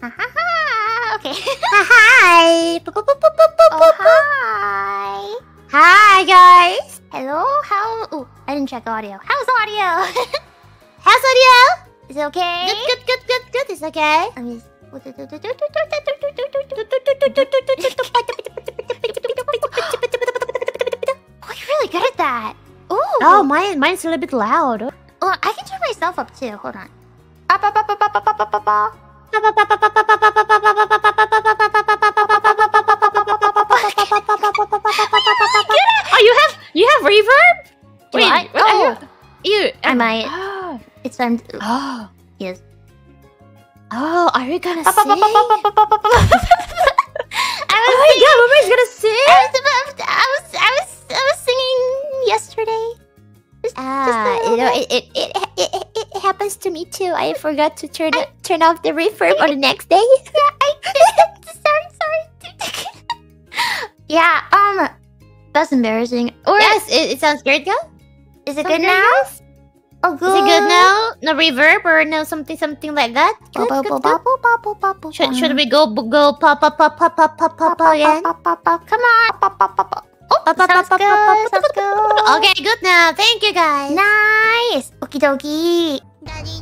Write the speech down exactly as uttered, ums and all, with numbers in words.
Ha ha ha. Okay. Hi. Oh, hi. Hi, guys. Hello. How? Ooh, I didn't check audio. How's audio? How's audio? Is it okay? Good, good, good, good, good. It's okay. I'm just... Oh, you're really good at that. Ooh. Oh, mine, mine's a little bit loud. Oh, I can turn myself up too. Hold on. Up, up, up, up, up, up, up, up, up. Oh, you have you have reverb? Wait, I, oh, you. I might. Oh. It's time. Oh, yes. Oh, are we gonna sing? I was oh my singing, god, Mummy's gonna sing. I was, I was, I was, I was singing yesterday. Just, ah, just you know, it it, it it it happens to me too. I forgot to turn I, it, turn off the reverb on the next day. Yeah, I did. Sorry, sorry. Yeah, um, that's embarrassing. Or yes, it, it sounds great, girl. Is it sounds good now? Good? Oh, good. Is it good now? No reverb or no something something like that? Good, good, good, good. Should, should we go go pop pop pop pop pop pop pop again? Come on. Oh, sounds good. Sounds good. Okay, good now. Thank you guys. Nice. Okie dokie.